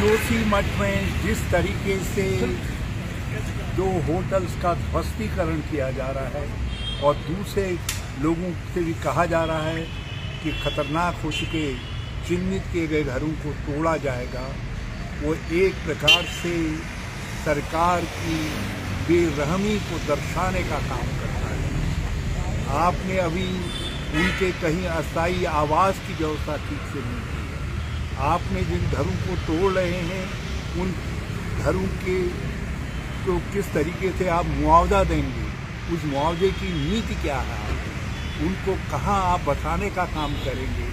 जोशीमठ में जिस तरीके से दो होटल्स का ध्वस्तीकरण किया जा रहा है और दूसरे लोगों से भी कहा जा रहा है कि खतरनाक हो चुके चिन्हित किए गए घरों को तोड़ा जाएगा, वो एक प्रकार से सरकार की बेरहमी को दर्शाने का काम करता है। आपने अभी उनके कहीं अस्थायी आवास की व्यवस्था ठीक से नहीं की। आपने जिन घरों को तोड़ रहे हैं उन घरों के को तो किस तरीके से आप मुआवजा देंगे, उस मुआवजे की नीति क्या है, उनको कहाँ आप बसाने का काम करेंगे,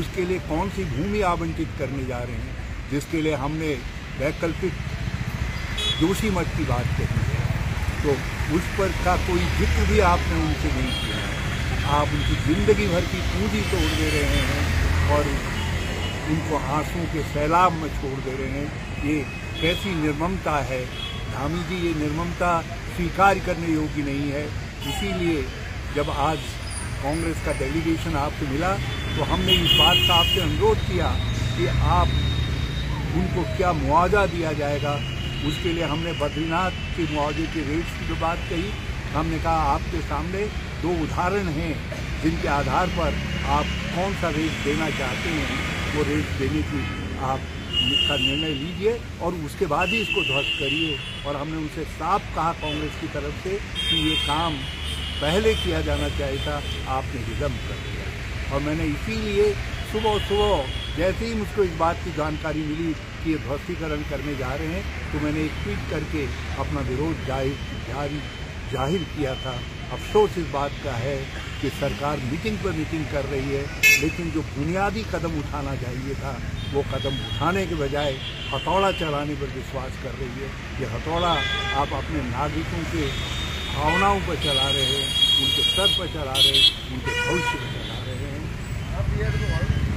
उसके लिए कौन सी भूमि आवंटित करने जा रहे हैं, जिसके लिए हमने वैकल्पिक जोशीमठ की बात कही है। तो उस पर का कोई जिक्र भी आपने उनसे नहीं किया। आप उनकी जिंदगी भर की पूंजी तोड़ दे रहे हैं और उनको आंसू के सैलाब में छोड़ दे रहे हैं। ये कैसी निर्ममता है धामी जी, ये निर्ममता स्वीकार करने योग्य नहीं है। इसीलिए जब आज कांग्रेस का डेलीगेशन आपसे मिला तो हमने इस बात का आपसे अनुरोध किया कि आप उनको क्या मुआवजा दिया जाएगा। उसके लिए हमने बद्रीनाथ के मुआवजे के रेट्स की जो बात कही, हमने कहा आपके सामने दो उदाहरण हैं जिनके आधार पर आप कौन सा रेट देना चाहते हैं, वो रेट देने की आप इसका निर्णय लीजिए और उसके बाद ही इसको ध्वस्त करिए। और हमने उनसे साफ कहा कांग्रेस की तरफ से कि ये काम पहले किया जाना चाहिए था, आपने विलम्ब कर दिया। और मैंने इसीलिए सुबह जैसे ही मुझको इस बात की जानकारी मिली कि ये ध्वस्तीकरण करने जा रहे हैं, तो मैंने एक ट्वीट करके अपना विरोध जाहिर किया था। अफसोस इस बात का है कि सरकार मीटिंग पर मीटिंग कर रही है, लेकिन जो बुनियादी कदम उठाना चाहिए था वो कदम उठाने के बजाय हथौड़ा चलाने पर विश्वास कर रही है। ये हथौड़ा आप अपने नागरिकों के भावनाओं पर चला रहे हैं, उनके सर पर चला रहे हैं, उनके भविष्य पर चला रहे हैं।